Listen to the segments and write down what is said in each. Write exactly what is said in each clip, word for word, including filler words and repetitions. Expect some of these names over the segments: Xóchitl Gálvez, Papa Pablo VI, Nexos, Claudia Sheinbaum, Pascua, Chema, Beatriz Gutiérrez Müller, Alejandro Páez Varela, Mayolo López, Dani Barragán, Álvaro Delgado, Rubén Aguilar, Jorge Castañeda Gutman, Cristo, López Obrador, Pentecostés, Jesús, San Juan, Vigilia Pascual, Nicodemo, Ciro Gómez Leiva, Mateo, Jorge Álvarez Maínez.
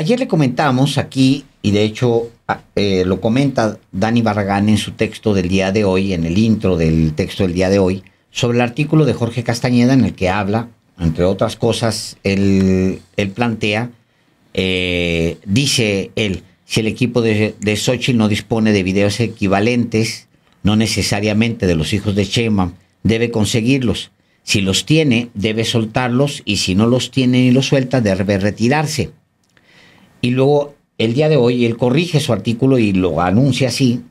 Ayer le comentamos aquí, y de hecho eh, lo comenta Dani Barragán en su texto del día de hoy, en el intro del texto del día de hoy, sobre el artículo de Jorge Castañeda en el que habla, entre otras cosas, él, él plantea, eh, dice él, si el equipo de, de Xóchitl no dispone de videos equivalentes, no necesariamente de los hijos de Chema, debe conseguirlos. Si los tiene, debe soltarlos, y si no los tiene y los suelta, debe retirarse. Y luego, el día de hoy, él corrige su artículo y lo anuncia así.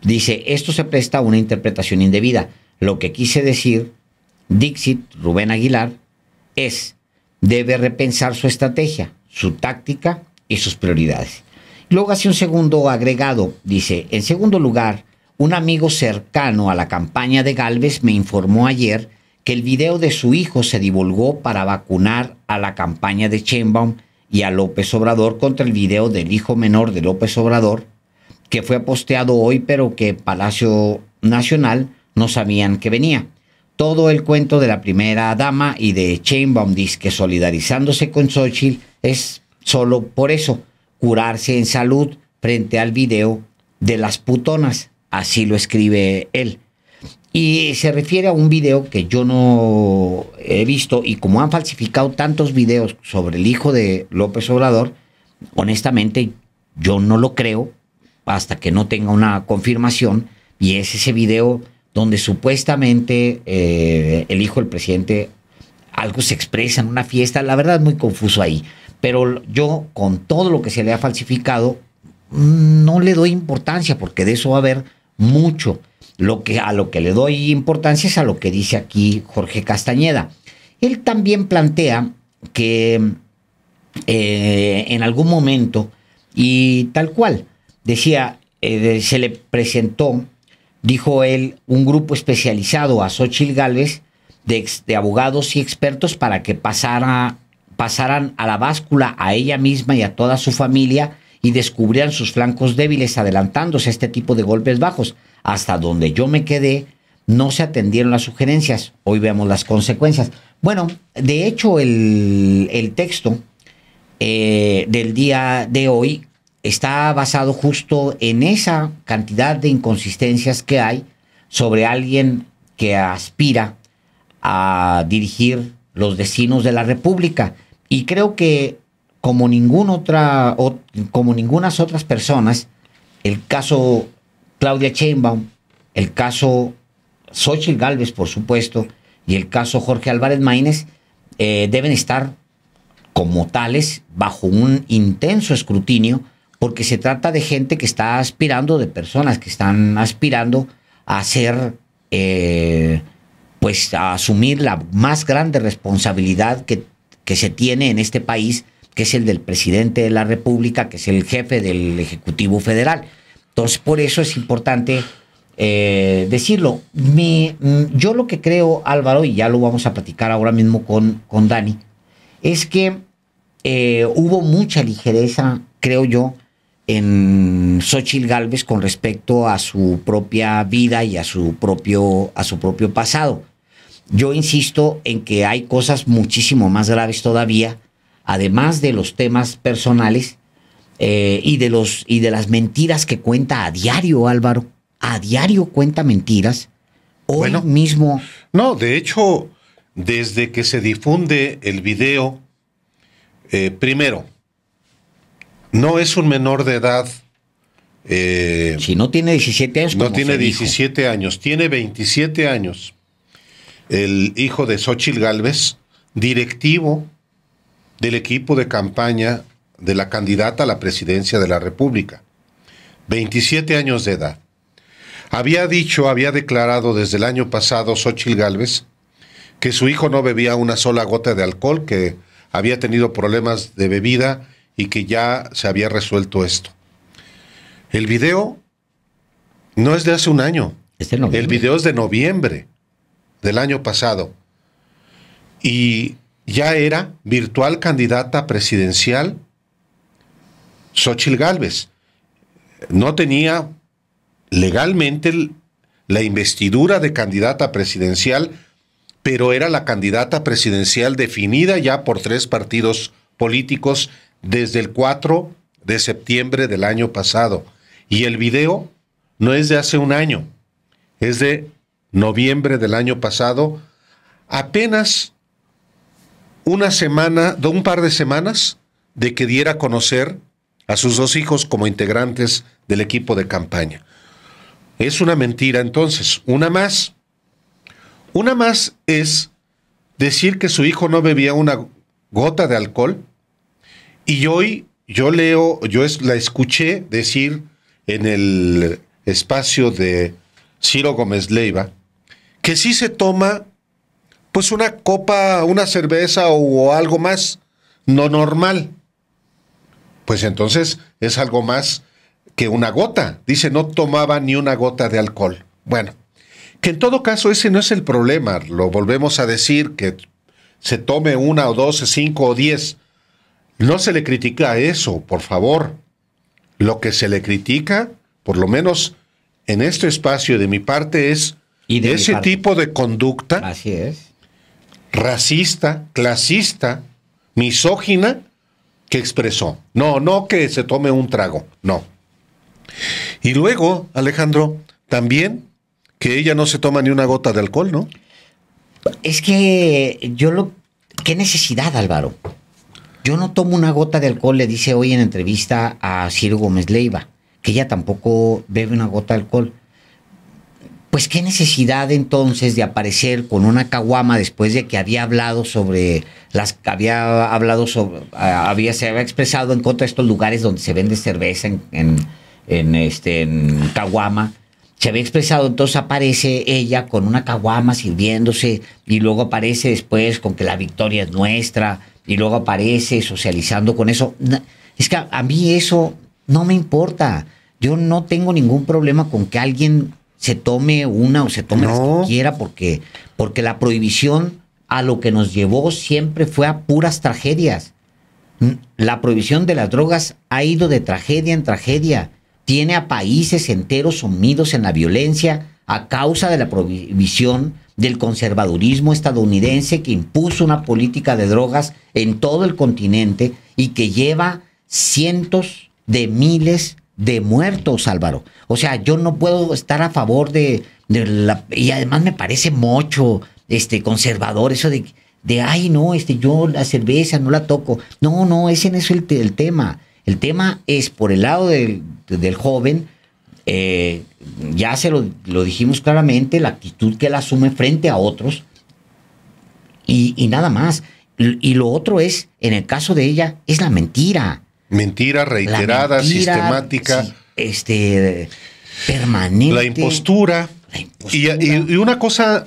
Dice, esto se presta a una interpretación indebida. Lo que quise decir, Dixit, Rubén Aguilar, es, debe repensar su estrategia, su táctica y sus prioridades. Luego hace un segundo agregado, dice, en segundo lugar, un amigo cercano a la campaña de Gálvez me informó ayer que el video de su hijo se divulgó para vacunar a la campaña de Sheinbaum y a López Obrador contra el video del hijo menor de López Obrador, que fue posteado hoy, pero que Palacio Nacional no sabían que venía. Todo el cuento de la primera dama y de Sheinbaum disque solidarizándose con Xóchitl es solo por eso, curarse en salud frente al video de las putonas, así lo escribe él. Y se refiere a un video que yo no he visto, y como han falsificado tantos videos sobre el hijo de López Obrador, honestamente yo no lo creo hasta que no tenga una confirmación, y es ese video donde supuestamente eh, el hijo del presidente algo se expresa en una fiesta, la verdad es muy confuso ahí, pero yo con todo lo que se le ha falsificado no le doy importancia, porque de eso va a haber mucho. Lo que, a lo que le doy importancia es a lo que dice aquí Jorge Castañeda. Él también plantea que eh, en algún momento, y tal cual, decía, eh, se le presentó, dijo él, un grupo especializado a Xóchitl Gálvez de, de abogados y expertos para que pasara, pasaran a la báscula a ella misma y a toda su familia y descubrieran sus flancos débiles adelantándose a este tipo de golpes bajos. Hasta donde yo me quedé, no se atendieron las sugerencias. Hoy vemos las consecuencias. Bueno, de hecho, el, el texto eh, del día de hoy está basado justo en esa cantidad de inconsistencias que hay sobre alguien que aspira a dirigir los destinos de la República. Y creo que como, ningún otra, o, como ningunas otras personas, el caso Claudia Sheinbaum, el caso Xóchitl Gálvez, por supuesto, y el caso Jorge Álvarez Maínez, eh, deben estar como tales bajo un intenso escrutinio, porque se trata de gente que está aspirando, de personas que están aspirando a ser, eh, pues a asumir la más grande responsabilidad que, que se tiene en este país, que es el del presidente de la República, que es el jefe del Ejecutivo Federal. Entonces, por eso es importante eh, decirlo. Me, yo lo que creo, Álvaro, y ya lo vamos a platicar ahora mismo con, con Dani, es que eh, hubo mucha ligereza, creo yo, en Xóchitl Gálvez con respecto a su propia vida y a su propio, a su propio pasado. Yo insisto en que hay cosas muchísimo más graves todavía, además de los temas personales, Eh, y, de los, y de las mentiras que cuenta a diario, Álvaro. A diario cuenta mentiras. Hoy bueno, mismo... No, de hecho, desde que se difunde el video, eh, primero, no es un menor de edad. Eh, si no tiene diecisiete años. No tiene diecisiete años, tiene veintisiete años. El hijo de Xóchitl Gálvez, directivo del equipo de campaña de la candidata a la presidencia de la República, veintisiete años de edad. Había dicho, había declarado desde el año pasado Xóchitl Gálvez que su hijo no bebía una sola gota de alcohol, que había tenido problemas de bebida y que ya se había resuelto esto. El video no es de hace un año. Este el video es de noviembre del año pasado. Y ya era virtual candidata presidencial Xóchitl Gálvez. No tenía legalmente la investidura de candidata presidencial, pero era la candidata presidencial definida ya por tres partidos políticos desde el cuatro de septiembre del año pasado. Y el video no es de hace un año, es de noviembre del año pasado, apenas una semana, de un par de semanas, de que diera a conocer a sus dos hijos como integrantes del equipo de campaña. Es una mentira, entonces. Una más. Una más es decir que su hijo no bebía una gota de alcohol. Y hoy yo leo, yo es, la escuché decir en el espacio de Ciro Gómez Leiva que sí se toma pues una copa, una cerveza o algo más, no normal. Pues entonces es algo más que una gota. Dice, no tomaba ni una gota de alcohol. Bueno, que en todo caso ese no es el problema. Lo volvemos a decir, que se tome una o dos, cinco o diez. No se le critica eso, por favor. Lo que se le critica, por lo menos en este espacio de mi parte, es ¿Y de ese parte? tipo de conducta. Así es. Racista, clasista, misógina, que expresó. No, no que se tome un trago, no. Y luego, Alejandro, también que ella no se toma ni una gota de alcohol, ¿no? Es que yo lo... ¿Qué necesidad, Álvaro? Yo no tomo una gota de alcohol, le dice hoy en entrevista a Ciro Gómez Leiva, que ella tampoco bebe una gota de alcohol. Pues qué necesidad entonces de aparecer con una caguama después de que había hablado sobre las había hablado sobre había se había expresado en contra de estos lugares donde se vende cerveza en, en, en este en caguama. Se había expresado, entonces aparece ella con una caguama sirviéndose y luego aparece después con que la victoria es nuestra y luego aparece socializando con eso. Es que a mí eso no me importa. Yo no tengo ningún problema con que alguien se tome una o se tome no. las que quiera, porque, porque la prohibición a lo que nos llevó siempre fue a puras tragedias. La prohibición de las drogas ha ido de tragedia en tragedia. Tiene a países enteros sumidos en la violencia a causa de la prohibición del conservadurismo estadounidense, que impuso una política de drogas en todo el continente y que lleva cientos de miles de de muertos, Álvaro. O sea, yo no puedo estar a favor de, de la, y además me parece mucho este conservador eso de, de ay no, este yo la cerveza no la toco. No, no, ese no es el, el tema. El tema es por el lado del, del joven, eh, ya se lo, lo dijimos claramente, la actitud que él asume frente a otros y, y nada más. Y lo otro es, en el caso de ella, es la mentira. Mentira reiterada, mentira, sistemática. Sí, este, permanente. La impostura. La impostura. Y, y, y una cosa,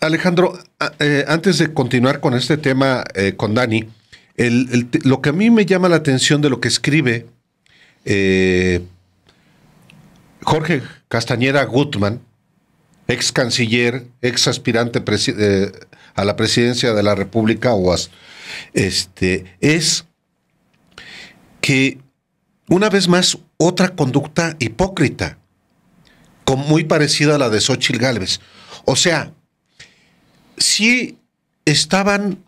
Alejandro, eh, antes de continuar con este tema eh, con Dani, el, el, lo que a mí me llama la atención de lo que escribe eh, Jorge Castañeda Gutman, ex canciller, ex aspirante eh, a la presidencia de la República, O A S, este, es... que una vez más otra conducta hipócrita, con muy parecida a la de Xóchitl Gálvez. O sea, sí estaban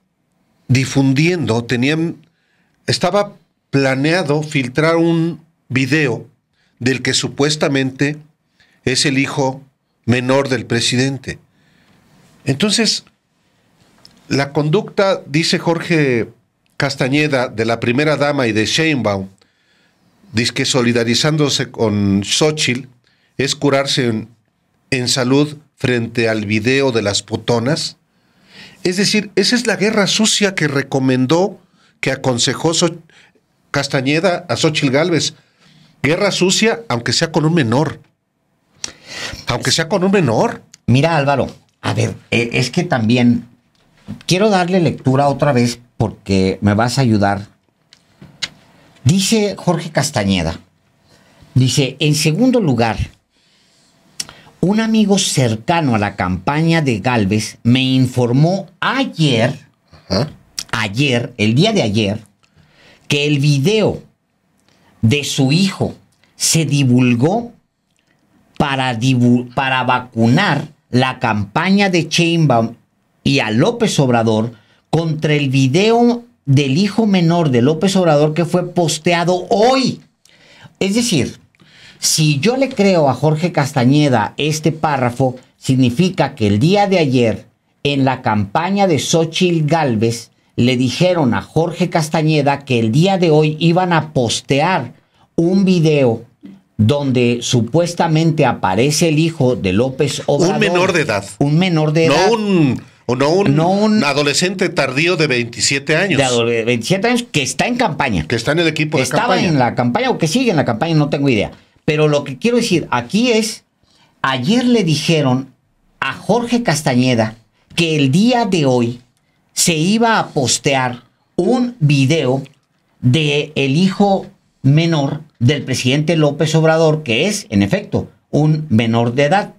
difundiendo, tenían, estaba planeado filtrar un video del que supuestamente es el hijo menor del presidente. Entonces, la conducta, dice Jorge Castañeda, de la primera dama y de Sheinbaum, dice que solidarizándose con Xóchitl es curarse en, en salud frente al video de las putonas. Es decir, esa es la guerra sucia que recomendó, que aconsejó so Castañeda a Xóchitl Gálvez. Guerra sucia, aunque sea con un menor. Aunque sea con un menor. Mira, Álvaro, a ver, es que también quiero darle lectura otra vez, porque me vas a ayudar. Dice Jorge Castañeda, dice, en segundo lugar, un amigo cercano a la campaña de Gálvez me informó ayer, ¿eh? ayer, el día de ayer, que el video de su hijo se divulgó para, divul para vacunar la campaña de Sheinbaum y a López Obrador contra el video del hijo menor de López Obrador que fue posteado hoy. Es decir, si yo le creo a Jorge Castañeda este párrafo, significa que el día de ayer, en la campaña de Xóchitl Gálvez, le dijeron a Jorge Castañeda que el día de hoy iban a postear un video donde supuestamente aparece el hijo de López Obrador. Un menor de edad. Un menor de edad. No un... O no un, no un adolescente tardío de veintisiete años. De veintisiete años que está en campaña. Que está en el equipo de Estaba campaña. Estaba en la campaña o que sigue en la campaña, no tengo idea. Pero lo que quiero decir aquí es, ayer le dijeron a Jorge Castañeda que el día de hoy se iba a postear un video del hijo menor del presidente López Obrador, que es, en efecto, un menor de edad.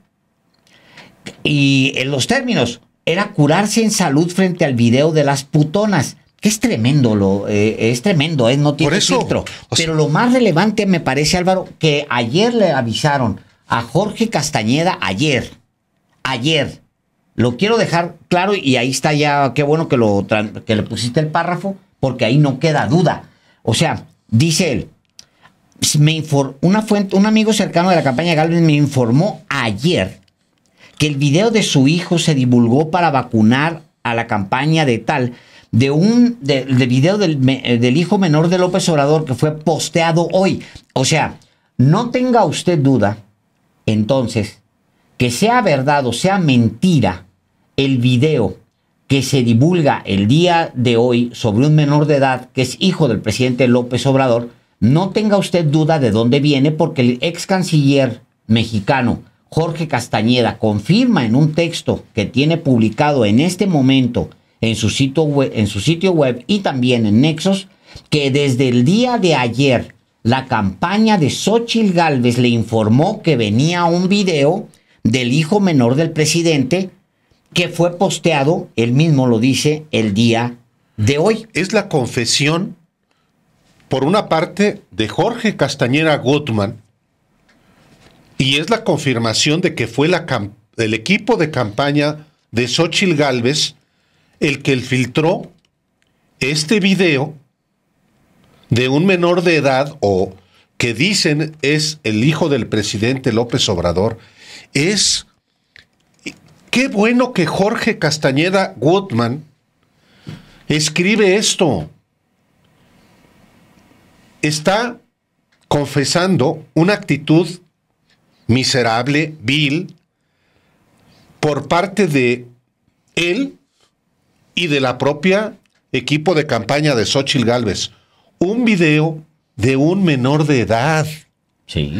Y en los términos... era curarse en salud frente al video de las putonas, que es tremendo, lo, eh, es tremendo, eh, no tiene filtro. O sea, pero lo más relevante me parece, Álvaro, que ayer le avisaron a Jorge Castañeda, ayer, ayer, lo quiero dejar claro, y ahí está ya, qué bueno que, lo, que le pusiste el párrafo, porque ahí no queda duda. O sea, dice él, me informó, una fuente, un amigo cercano de la campaña de Gálvez me informó ayer que el video de su hijo se divulgó para vacunar a la campaña de tal, de un de, de video del, del hijo menor de López Obrador que fue posteado hoy. O sea, no tenga usted duda, entonces, que sea verdad o sea mentira el video que se divulga el día de hoy sobre un menor de edad que es hijo del presidente López Obrador, no tenga usted duda de dónde viene, porque el ex canciller mexicano Jorge Castañeda confirma en un texto que tiene publicado en este momento en su sitio web, en su sitio web y también en Nexos, que desde el día de ayer la campaña de Xóchitl Gálvez le informó que venía un video del hijo menor del presidente que fue posteado, él mismo lo dice, el día de hoy. Es la confesión, por una parte, de Jorge Castañeda Gutman, y es la confirmación de que fue la el equipo de campaña de Xóchitl Gálvez el que filtró este video de un menor de edad, o que dicen es el hijo del presidente López Obrador. Es... Qué bueno que Jorge Castañeda Gutman escribe esto. Está confesando una actitud miserable, vil, por parte de él y de la propia equipo de campaña de Xóchitl Gálvez. Un video de un menor de edad. Sí.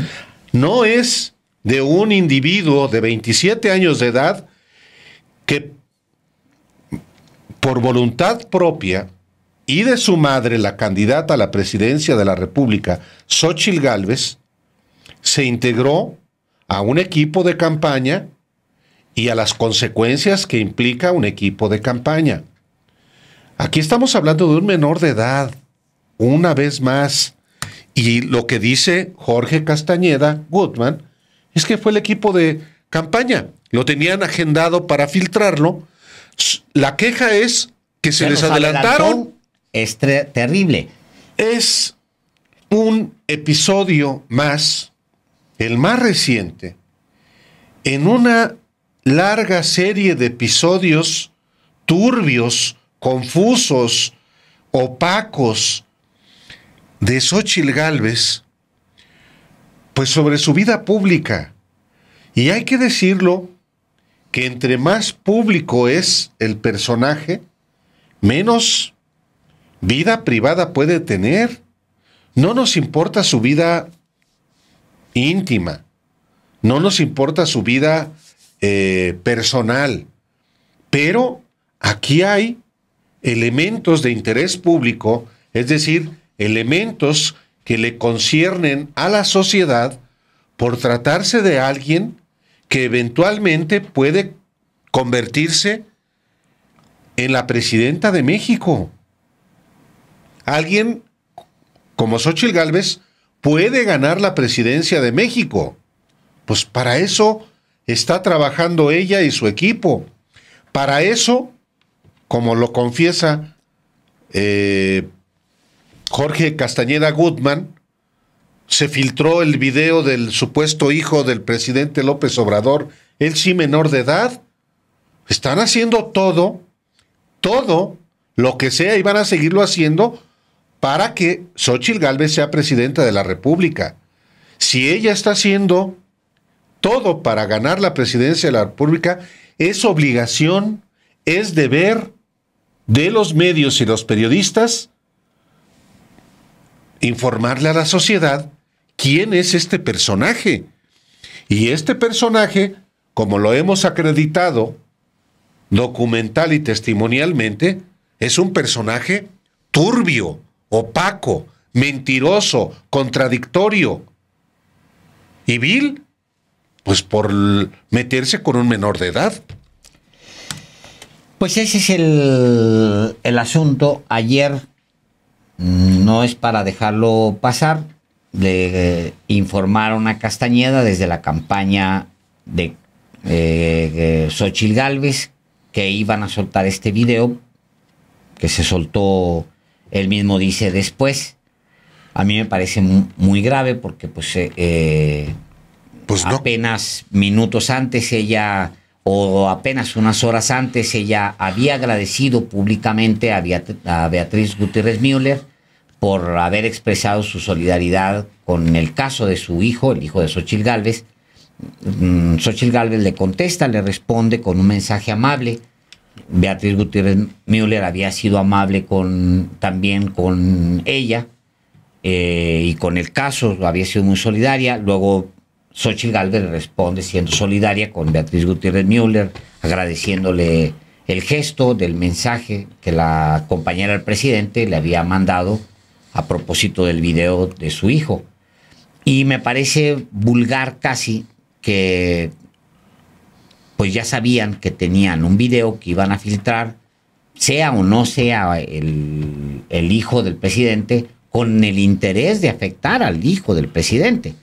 No es de un individuo de veintisiete años de edad que por voluntad propia y de su madre, la candidata a la presidencia de la República, Xóchitl Gálvez, se integró a un equipo de campaña y a las consecuencias que implica un equipo de campaña. Aquí estamos hablando de un menor de edad, una vez más. Y lo que dice Jorge Castañeda Gutman es que fue el equipo de campaña. Lo tenían agendado para filtrarlo. La queja es que se, se les adelantaron. Es terrible. Es un episodio más, el más reciente, en una larga serie de episodios turbios, confusos, opacos, de Xóchitl Gálvez, pues sobre su vida pública. Y hay que decirlo, que entre más público es el personaje, menos vida privada puede tener. No nos importa su vida íntima, no nos importa su vida eh, personal, pero aquí hay elementos de interés público, es decir, elementos que le conciernen a la sociedad por tratarse de alguien que eventualmente puede convertirse en la presidenta de México. Alguien como Xóchitl Gálvez puede ganar la presidencia de México. Pues para eso está trabajando ella y su equipo. Para eso, como lo confiesa eh, Jorge Castañeda Gutman, se filtró el video del supuesto hijo del presidente López Obrador, él sí menor de edad. Están haciendo todo, todo lo que sea, y van a seguirlo haciendo para que Xóchitl Gálvez sea presidenta de la República. Si ella está haciendo todo para ganar la presidencia de la República, es obligación, es deber de los medios y los periodistas informarle a la sociedad quién es este personaje. Y este personaje, como lo hemos acreditado documental y testimonialmente, es un personaje turbio, opaco, mentiroso, contradictorio y vil, pues por meterse con un menor de edad. Pues ese es el, el asunto. Ayer no es para dejarlo pasar. Le informaron a Castañeda desde la campaña de eh, Xóchitl Gálvez que iban a soltar este video, que se soltó, él mismo dice, después. A mí me parece muy, muy grave porque pues, eh, pues no. apenas minutos antes ella, o apenas unas horas antes, ella había agradecido públicamente a Beatriz Gutiérrez Müller por haber expresado su solidaridad con el caso de su hijo, el hijo de Xóchitl Gálvez. Xóchitl Gálvez le contesta, le responde con un mensaje amable. Beatriz Gutiérrez Müller había sido amable con, también con ella eh, y con el caso, había sido muy solidaria. Luego Xóchitl Gálvez responde siendo solidaria con Beatriz Gutiérrez Müller, agradeciéndole el gesto del mensaje que la compañera del presidente le había mandado a propósito del video de su hijo. Y me parece vulgar casi que pues ya sabían que tenían un video que iban a filtrar, sea o no sea el, el hijo del presidente, con el interés de afectar al hijo del presidente.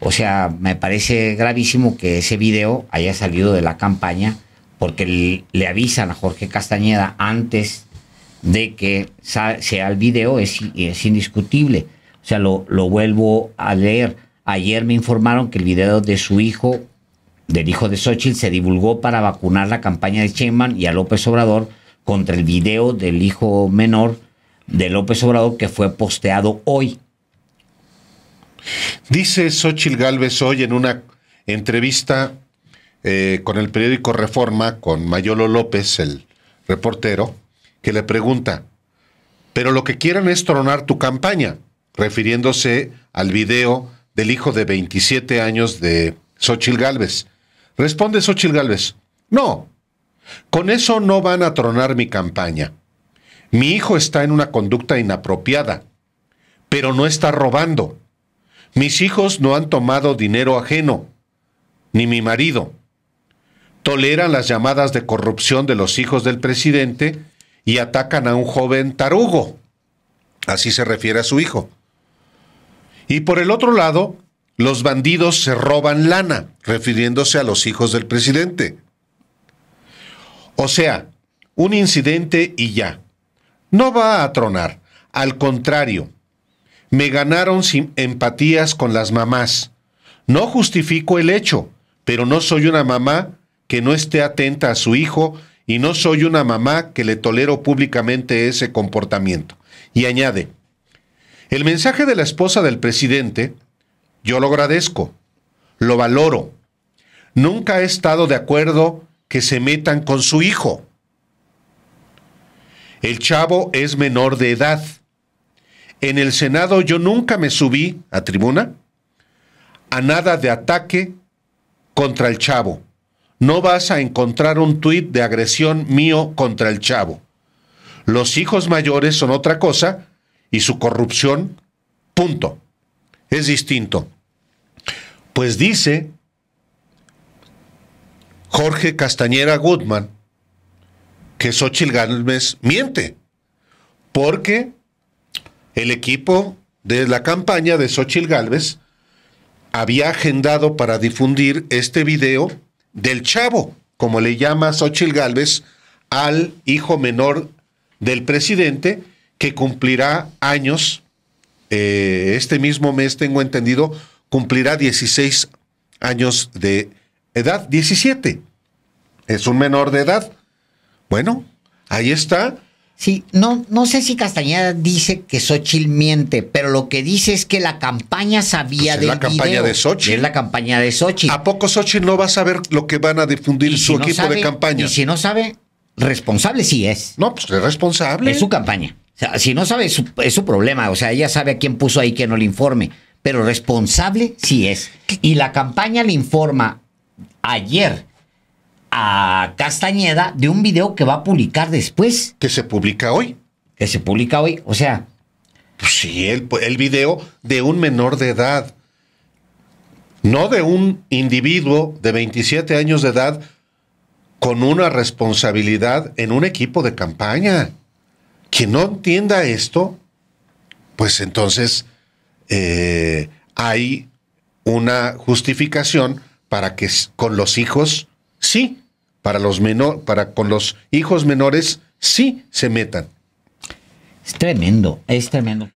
O sea, me parece gravísimo que ese video haya salido de la campaña porque le, le avisan a Jorge Castañeda antes de que sea el video, es, es indiscutible. O sea, lo, lo vuelvo a leer. Ayer me informaron que el video de su hijo, del hijo de Xóchitl, se divulgó para vacunar la campaña de Sheinbaum y a López Obrador contra el video del hijo menor de López Obrador que fue posteado hoy. Dice Xóchitl Gálvez hoy en una entrevista eh, con el periódico Reforma, con Mayolo López, el reportero, que le pregunta, pero lo que quieren es tronar tu campaña, refiriéndose al video del hijo de veintisiete años de Xóchitl Gálvez. Responde Xóchitl Gálvez, no, con eso no van a tronar mi campaña. Mi hijo está en una conducta inapropiada, pero no está robando. Mis hijos no han tomado dinero ajeno, ni mi marido. Toleran las llamadas de corrupción de los hijos del presidente y atacan a un joven tarugo. Así se refiere a su hijo. Y por el otro lado, los bandidos se roban lana, refiriéndose a los hijos del presidente. O sea, un incidente y ya. No va a tronar, al contrario. Me ganaron sin empatías con las mamás. No justifico el hecho, pero no soy una mamá que no esté atenta a su hijo y no soy una mamá que le tolero públicamente ese comportamiento. Y añade, el mensaje de la esposa del presidente, yo lo agradezco, lo valoro. Nunca he estado de acuerdo que se metan con su hijo. El chavo es menor de edad. En el Senado yo nunca me subí a tribuna a nada de ataque contra el chavo. No vas a encontrar un tuit de agresión mío contra el chavo. Los hijos mayores son otra cosa y su corrupción, punto. Es distinto. Pues dice Jorge Castañeda Gutman que Xóchitl Gálvez miente porque el equipo de la campaña de Xóchitl Gálvez había agendado para difundir este video del chavo, como le llama Xóchitl Gálvez, al hijo menor del presidente, que cumplirá años, eh, este mismo mes tengo entendido, cumplirá dieciséis años de edad, diecisiete. Es un menor de edad. Bueno, ahí está. Sí, no, no sé si Castañeda dice que Xóchitl miente, pero lo que dice es que la campaña sabía pues del video. Es la campaña de Xóchitl. Es la campaña de Xóchitl. ¿A poco Xóchitl no va a saber lo que van a difundir su equipo de campaña? Y si no sabe, responsable sí es. No, pues es responsable. Es su campaña. O sea, si no sabe, es su, es su problema. O sea, ella sabe a quién puso ahí que no le informe. Pero responsable sí es. Y la campaña le informa ayer a Castañeda de un video que va a publicar después. Que se publica hoy. Que se publica hoy, o sea. Pues sí, el, el video de un menor de edad. No de un individuo de veintisiete años de edad con una responsabilidad en un equipo de campaña. Quien no entienda esto, pues entonces eh, hay una justificación para que con los hijos, sí, para los menor, para con los hijos menores, sí se metan. Es tremendo, es tremendo.